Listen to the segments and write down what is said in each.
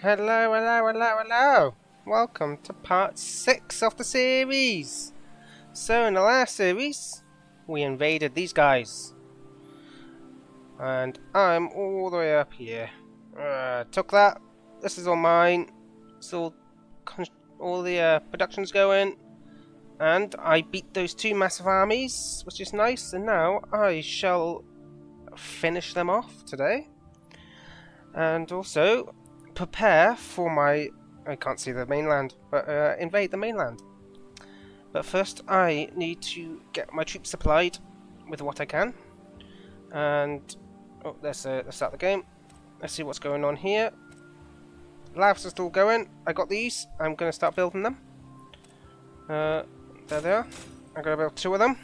Hello! Welcome to part 6 of the series! So in the last series, we invaded these guys. And I'm all the way up here. Took that. This is all mine. It's all the productions going. And I beat those two massive armies, which is nice. And now I shall finish them off today. And also prepare for my... I can't see the mainland, but invade the mainland. But first I need to get my troops supplied with what I can. And... oh, let's start the game. Let's see what's going on here. Labs are still going. I got these. I'm going to start building them. There they are. I'm going to build 2 of them.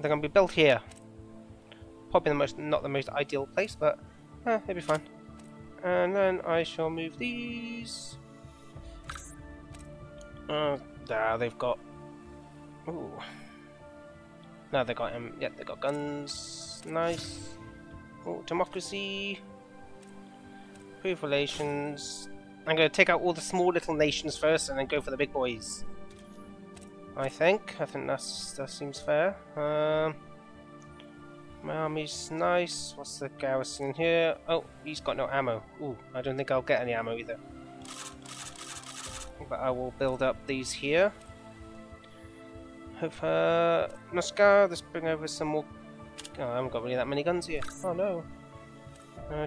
They're going to be built here. Probably not the most ideal place, but it'll be fine. And then I shall move these. Now they've got... ooh. Now they got him. Yep, they got guns. Nice. Oh, democracy. Proof relations. I'm going to take out all the small little nations first, and then go for the big boys. I think that seems fair. My army's nice. What's the garrison here? Oh, he's got no ammo. Ooh, I don't think I'll get any ammo either. But I will build up these here. Nuskar, let's bring over some more... oh, I haven't got really that many guns here. Oh no.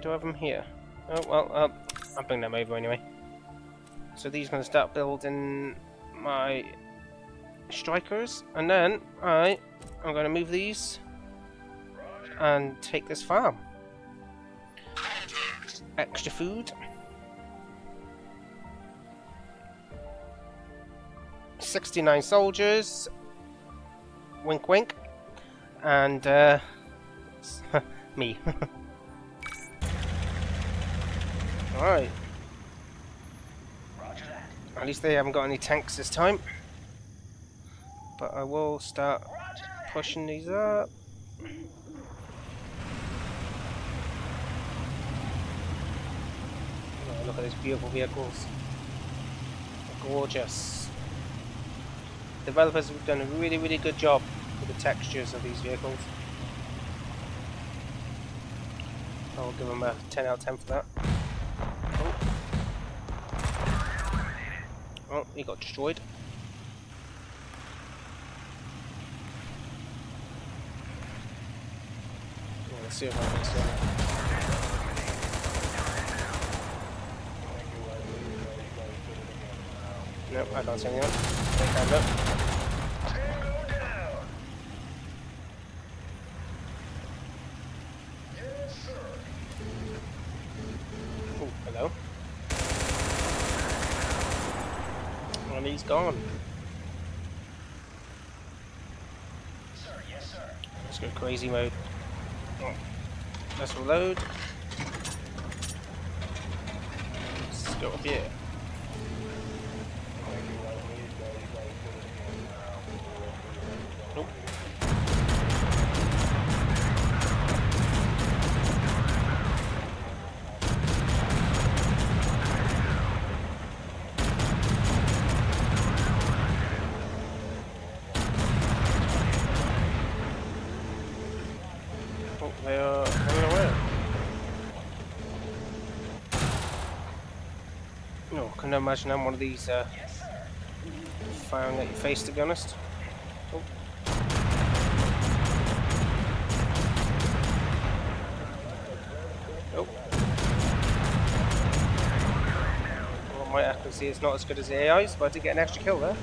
Do I have them here? Oh, well, I'll bring them over anyway. So these are going to start building my strikers. And then I'm going to move these and take this farm. Extra food. 69 soldiers. Wink wink. And me. Alright. At least they haven't got any tanks this time. But I will start pushing these up. Look at those beautiful vehicles. They're gorgeous. Developers have done a really, really good job with the textures of these vehicles. I'll give them a 10 out of 10 for that. Oh, he got destroyed. Yeah, let's see if I can see that. Nope, I can't see anyone. They can't look. Oh, hello. And he's gone. Sir, yes, sir. Let's go crazy mode. Oh. Let's reload. Let's go up here. They are coming away. No, I couldn't imagine I'm one of these firing at your face, to be honest. Oh. Nope. Well, my accuracy is not as good as the AI's, but I did get an extra kill there.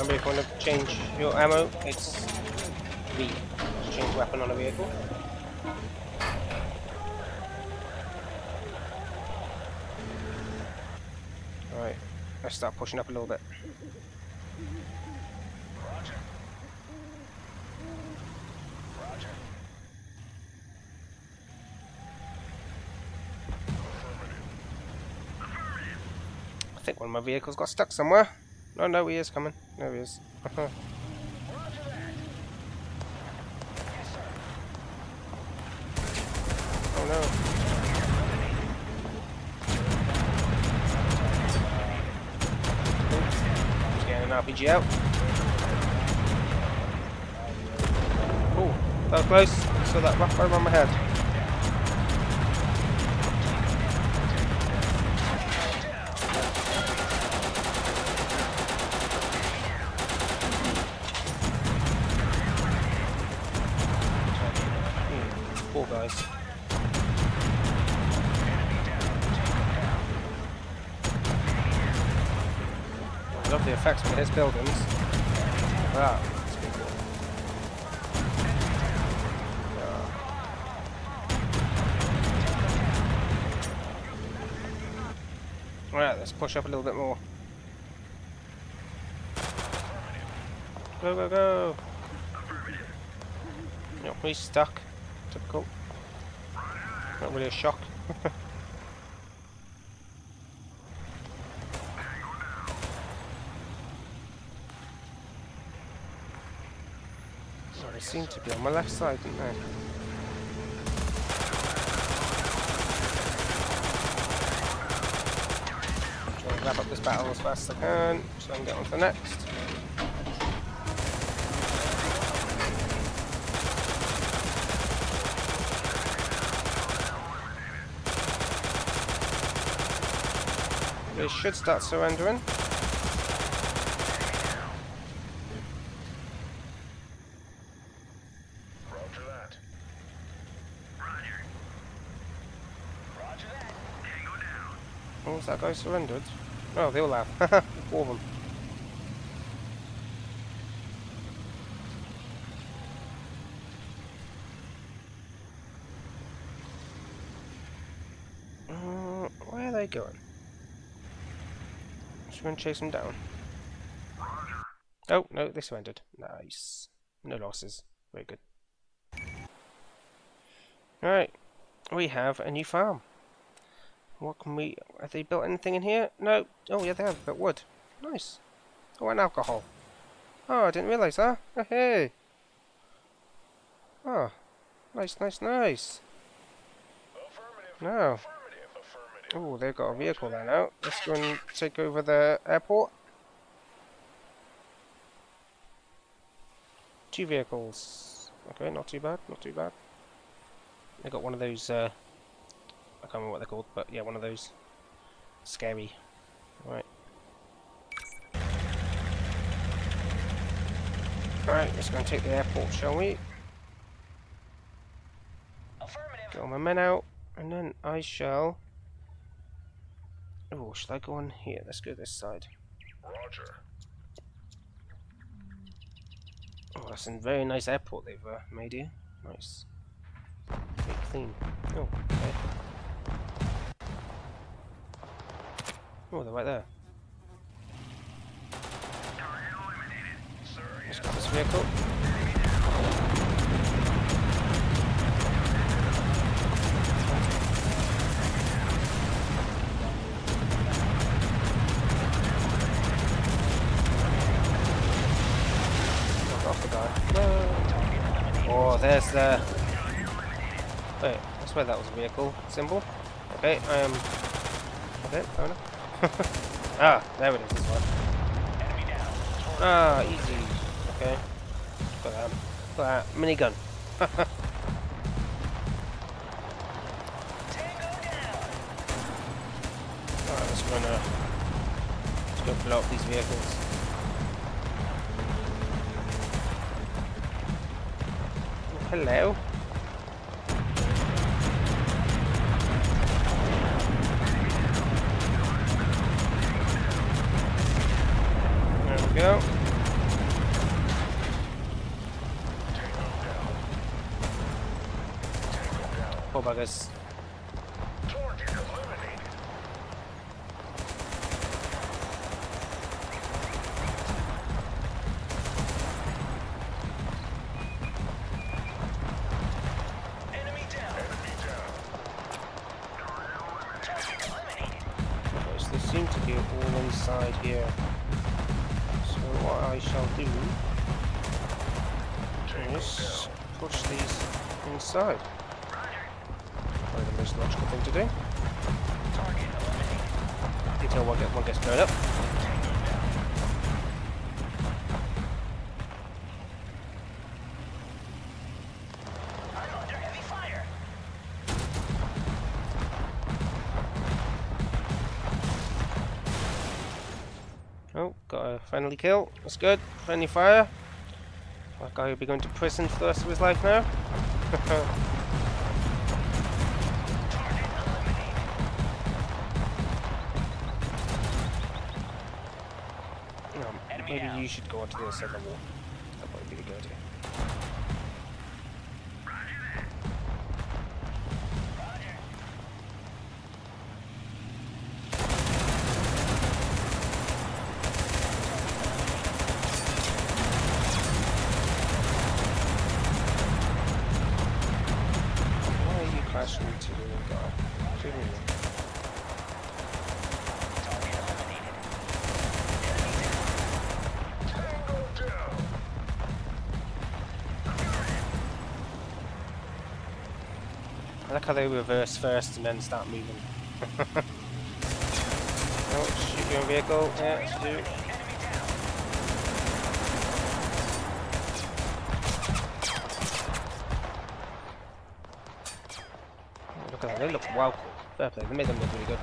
If you want to change your ammo, it's V to change weapon on a vehicle. Alright, let's start pushing up a little bit. Roger. think one of my vehicles got stuck somewhere. No, he is coming. There he is. Oh no. Oops. Getting an RPG out. Oh, that was close. So that rough over on my head. Poor guys. I love the effects from his buildings. Wow, that's pretty cool. Yeah. Alright, let's push up a little bit more. Go, go, go! Yep, we're stuck. Typical. Not really a shock. Sorry, seem to be on my left side, didn't they? I'm trying to wrap up this battle as fast as I can, so I can get on to the next. They should start surrendering. Roger that. Roger. Roger that. Tango down. Oh, was that guy surrendered? Oh, they all have. Haha, all of them. Where are they going? Should we chase them down? Oh, no, they surrendered. Nice. No losses. Very good. Alright. We have a new farm. What can we... Have they built anything in here? No. Oh, yeah, they have. Built wood. Nice. Oh, and alcohol. Oh, I didn't realise that. Hey. Oh. Nice, nice, nice. No. Oh, they've got a vehicle there now. Let's go and take over the airport. 2 vehicles. Okay, not too bad, not too bad. They got one of those, I can't remember what they're called, but yeah, one of those. Scary. Alright. Alright, let's go and take the airport, shall we? Get all my men out, and then I shall... Oh, should I go on here? Let's go this side. Roger. Oh, that's a very nice airport they've made here. Nice. Very clean. Oh, okay. Oh, they're right there. Let's grab this vehicle. There's the... Wait, I swear that was a vehicle symbol. Okay, I am... Okay, fair enough. Ah, there it is, this one. Ah, easy. Okay. Got that. Got that. Minigun. Alright, let's run out. Let's go blow up these vehicles. Hello. There we go. Poor buggers. Seem to be all in inside here. So what I shall do is push these inside. Probably the most logical thing to do. Until one gets blown up. Oh, got a friendly kill. That's good. Friendly fire. That guy will be going to prison for the rest of his life now. Maybe you should go onto the other side of the wall. That might be a good idea. I like how they reverse first and then start moving. Oh, shoot your vehicle. Yeah, let's do it. Oh, look at that, they look wow cool. Fair play, they made them look really good.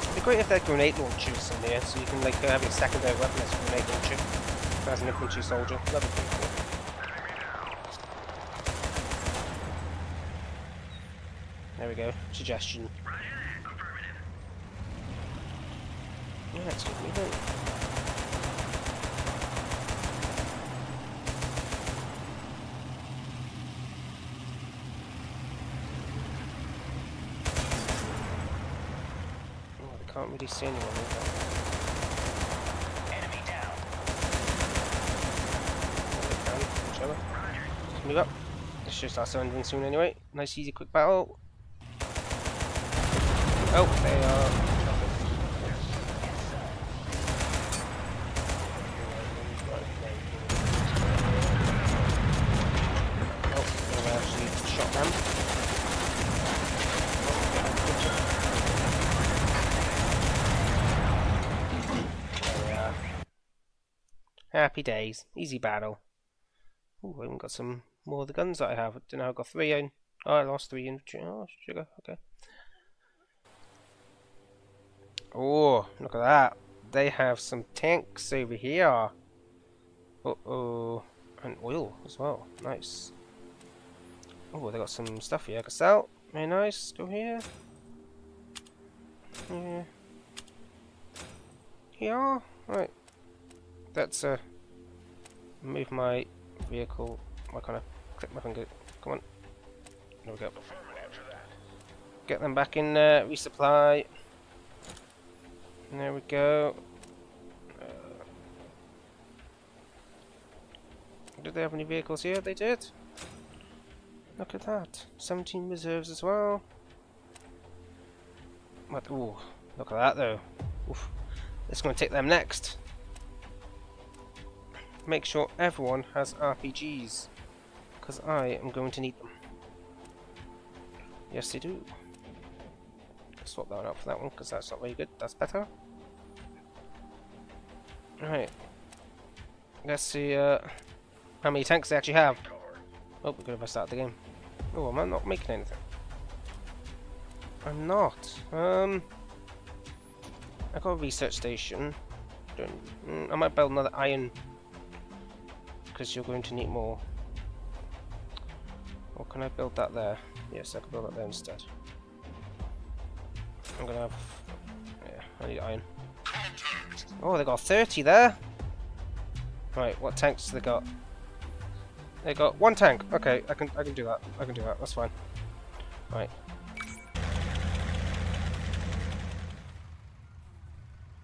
It'd be great if they're grenade launchers in there, so you can like have your secondary weapon as a grenade launcher. As an infantry soldier, that'd be pretty cool. There we go, suggestion. Yeah, that's good, we don't. Oh, I can't really see anyone with that. Enemy down. Let's move up. It's just our surrendering soon anyway. Nice, easy, quick battle. Oh, they are. Oh, they actually shot them. There we are. Happy days. Easy battle. Ooh, I even got some more of the guns that I have. I don't know, I've got three in. Oh, I lost three infantry. Oh, sugar, okay. Oh, look at that. They have some tanks over here. Uh-oh. And oil as well. Nice. Oh, they got some stuff here I can sell. Very nice. Go here. Yeah. Here. Right. That's move my vehicle. Why can't I click my finger? Come on. There we go. Get them back in there. Resupply. There we go. Did they have any vehicles here? They did. Look at that. 17 reserves as well. But ooh, look at that though. Oof. It's going to take them next. Make sure everyone has RPGs, because I am going to need them. Yes, they do. Swap that one out for that one, because that's not very good. That's better. Alright. Let's see how many tanks they actually have. Oh, we're going to start the game. Oh, am I not making anything? I'm not. I got a research station. I might build another iron, because you're going to need more. Or can I build that there? Yes, I can build that there instead. I'm gonna have. Yeah, I need iron. Oh, they got 30 there! Right, what tanks do they got? They got one tank! Okay, I can do that. I can do that, that's fine. Right.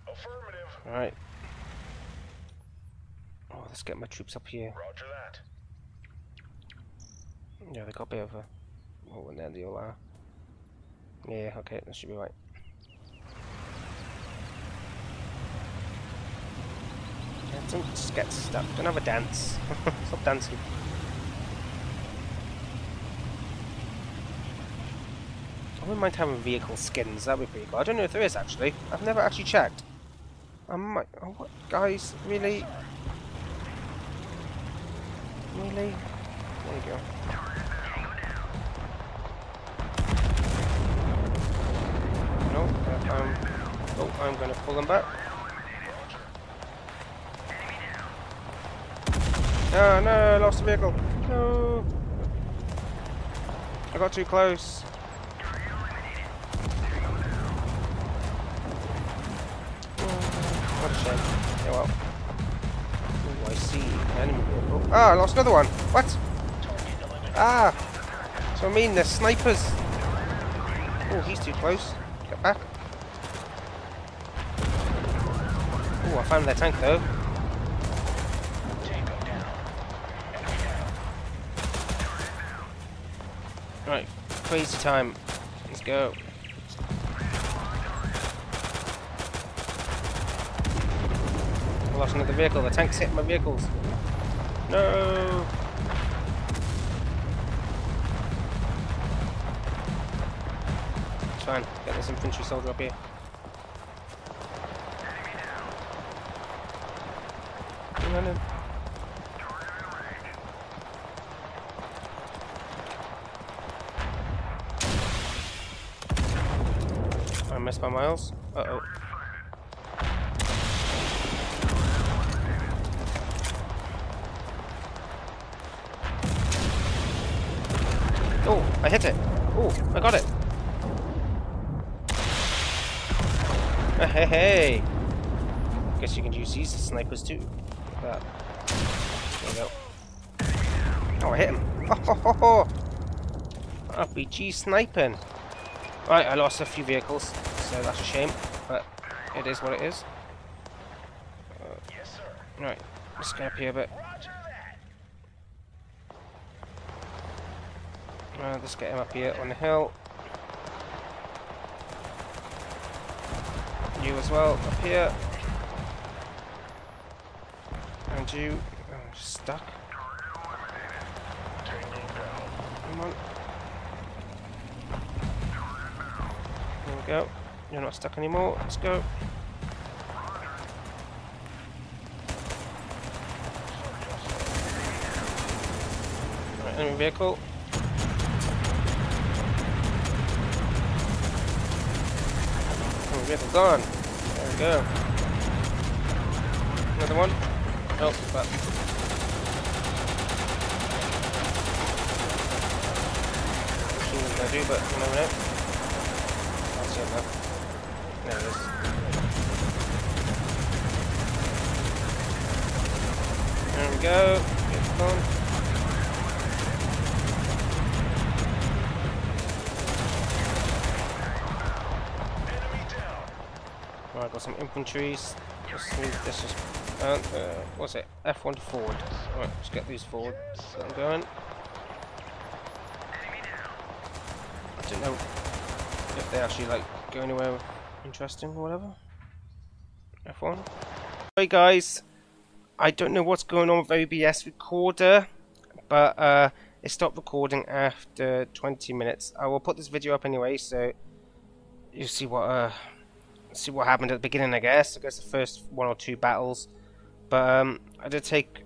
Affirmative. Alright. Oh, let's get my troops up here. Roger that. Yeah, they got a bit of a. Oh, and there they all are. Yeah, okay, that should be right. Everything just gets stuck. Don't have a dance. Stop dancing. I wouldn't mind having vehicle skins. That would be pretty cool. I don't know if there is, actually. I've never actually checked. I might... Oh, what? Guys, really? Really? There you go. No, oh, I'm going to pull them back. Oh, no, I lost the vehicle. No. I got too close. What a shame. Oh well. Oh, I see. Enemy vehicle. Ah, I lost another one. What? Ah! So I mean, they're snipers. Oh, he's too close. Get back. Oh, I found their tank though. Right, crazy time. Let's go. I lost another vehicle. The tank's hit my vehicles. No. It's fine. Get this infantry soldier up here. No, no. I missed my miles. Uh-oh. Oh, I hit it. Oh, I got it. Hey, hey. Guess you can use these snipers too. Like that. There we go. Oh, I hit him. Oh, ho, ho, ho. RPG sniping. Right, I lost a few vehicles, so that's a shame, but it is what it is. Yes, sir. Right, let's go up here a bit. Let's get him up here on the hill. You as well, up here. And you... Oh, I'm stuck. Come on. There we go. You're not stuck anymore. Let's go. Right, enemy vehicle. Enemy vehicle gone. There we go. Another one. Oh, but. I do, but you never know. There it is. There we go. It's gone. Right, I've got some infantry. This is what's it? F1 forward. Alright, let's get these forward. So I'm going. I don't know if they actually like go anywhere interesting or whatever. F1. Hey guys, I don't know what's going on with OBS recorder, but it stopped recording after 20 minutes. I will put this video up anyway, so you see what happened at the beginning. I guess the first one or two battles, but I did take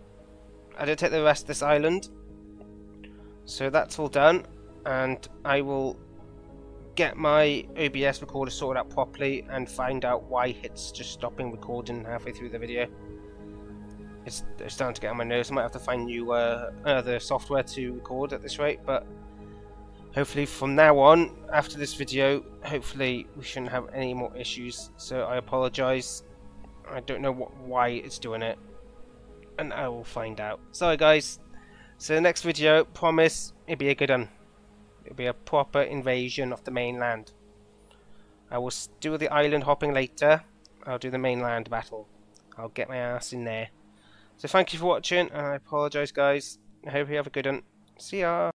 the rest of this island, so that's all done, and I will get my OBS recorder sorted out properly and find out why it's just stopping recording halfway through the video. It's starting to get on my nerves. I might have to find new other software to record at this rate, but hopefully from now on, after this video, hopefully we shouldn't have any more issues. So I apologise. I don't know why it's doing it, and I will find out. Sorry guys. So the next video, promise, it'll be a good one. It'll be a proper invasion of the mainland. I will do the island hopping later. I'll do the mainland battle. I'll get my ass in there. So thank you for watching, and I apologise guys. I hope you have a good one. See ya!